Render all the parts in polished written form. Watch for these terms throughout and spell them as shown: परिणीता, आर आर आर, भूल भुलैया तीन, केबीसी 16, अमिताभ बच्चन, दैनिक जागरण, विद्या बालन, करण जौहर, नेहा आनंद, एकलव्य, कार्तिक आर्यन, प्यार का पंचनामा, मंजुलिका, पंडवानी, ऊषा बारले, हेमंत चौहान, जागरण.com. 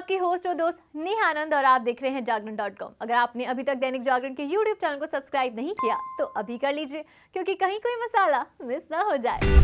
आपकी होस्ट और दोस्त नेहा आनंद और आप देख रहे हैं जागरण.com। अगर आपने अभी तक दैनिक जागरण के यूट्यूब चैनल को सब्सक्राइब नहीं किया तो अभी कर लीजिए, क्योंकि कहीं कोई मसाला मिस ना हो जाए।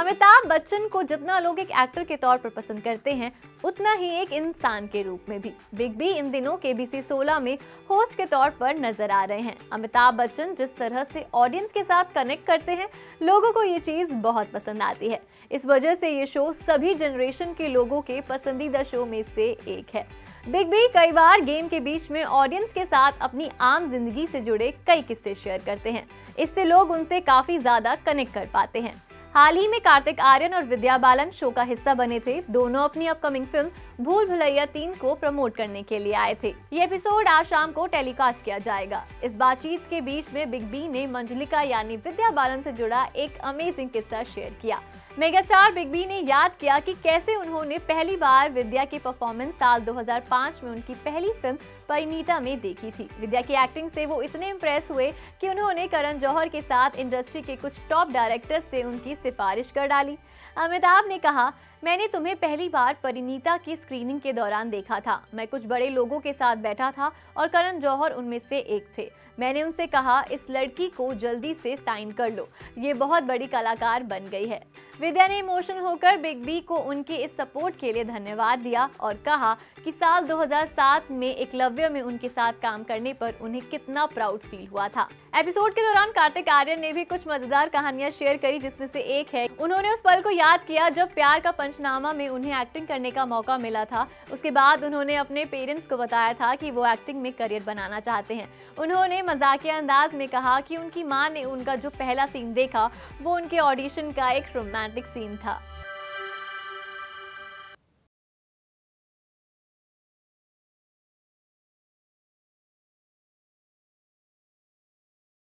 अमिताभ बच्चन को जितना लोग एक एक्टर के तौर पर पसंद करते हैं, उतना ही एक इंसान के रूप में भी बिग बी इन दिनों केबीसी 16 में होस्ट के तौर पर नजर आ रहे हैं। अमिताभ बच्चन जिस तरह से ऑडियंस के साथ कनेक्ट करते हैं, लोगों को ये चीज़ बहुत पसंद आती है। इस वजह से ये शो सभी जनरेशन के लोगों के पसंदीदा शो में से एक है। बिग बी कई बार गेम के बीच में ऑडियंस के साथ अपनी आम जिंदगी से जुड़े कई किस्से शेयर करते हैं, इससे लोग उनसे काफ़ी ज़्यादा कनेक्ट कर पाते हैं। हाल ही में कार्तिक आर्यन और विद्या बालन शो का हिस्सा बने थे। दोनों अपनी अपकमिंग फिल्म भूल भुलैया 3 को प्रमोट करने के लिए आए थे। ये एपिसोड आज शाम को टेलीकास्ट किया जाएगा। इस बातचीत के बीच में बिग बी ने मंजुलिका यानी विद्या बालन से जुड़ा एक अमेजिंग किस्सा शेयर किया। मेगास्टार बिग बी ने याद किया कि कैसे उन्होंने पहली बार विद्या की परफॉर्मेंस साल 2005 में उनकी पहली फिल्म परिणीता में देखी थी। विद्या की एक्टिंग से वो इतने इम्प्रेस हुए कि उन्होंने करण जौहर के साथ इंडस्ट्री के कुछ टॉप डायरेक्टर्स से उनकी सिफारिश कर डाली। अमिताभ ने कहा, मैंने तुम्हें पहली बार परिणीता की स्क्रीनिंग के दौरान देखा था। मैं कुछ बड़े लोगों के साथ बैठा था और करण जौहर उनमें से एक थे। मैंने उनसे कहा, इस लड़की को जल्दी से साइन कर लो, ये बहुत बड़ी कलाकार बन गई है। विद्या ने इमोशनल होकर बिग बी को उनके इस सपोर्ट के लिए धन्यवाद दिया और कहा कि साल 2007 में एकलव्य में उनके साथ काम करने पर उन्हें कितना प्राउड फील हुआ था। एपिसोड के दौरान कार्तिक आर्यन ने भी कुछ मजेदार कहानियां शेयर करी, जिसमें से एक है, उन्होंने उस पल को याद किया जब प्यार का पंचनामा में उन्हें एक्टिंग करने का मौका मिला था। उसके बाद उन्होंने अपने पेरेंट्स को बताया था कि वो एक्टिंग में करियर बनाना चाहते हैं। उन्होंने मजाकिया अंदाज में कहा कि उनकी मां ने उनका जो पहला सीन देखा वो उनके ऑडिशन का एक रोमांटिक सीन था।